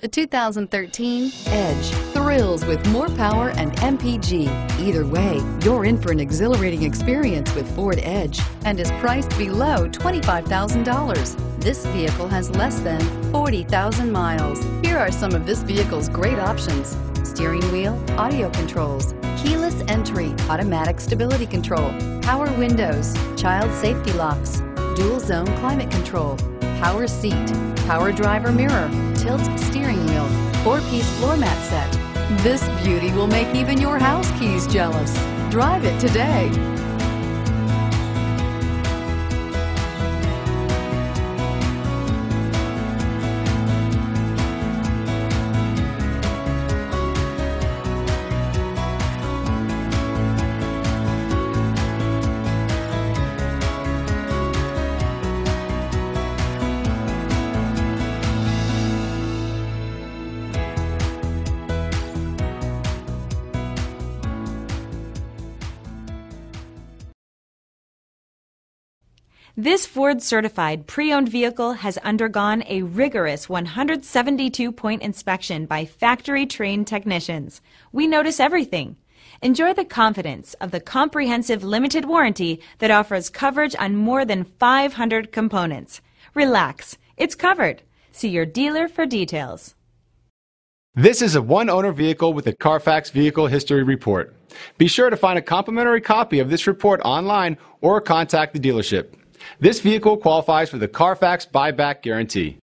The 2013 Edge thrills with more power and MPG. Either way, you're in for an exhilarating experience with Ford Edge and is priced below $25,000. This vehicle has less than 40,000 miles. Here are some of this vehicle's great options: steering wheel audio controls, keyless entry, automatic stability control, power windows, child safety locks, dual zone climate control, power seat, power driver mirror, tilt steering wheel, 4-piece floor mat set. This beauty will make even your house keys jealous. Drive it today. This Ford-certified pre-owned vehicle has undergone a rigorous 172-point inspection by factory-trained technicians. We notice everything. Enjoy the confidence of the comprehensive limited warranty that offers coverage on more than 500 components. Relax, it's covered. See your dealer for details. This is a one-owner vehicle with a Carfax Vehicle History Report. Be sure to find a complimentary copy of this report online or contact the dealership. This vehicle qualifies for the Carfax buyback guarantee.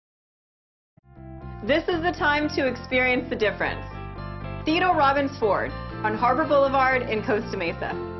This is the time to experience the difference. Theodore Robins Ford on Harbor Boulevard in Costa Mesa.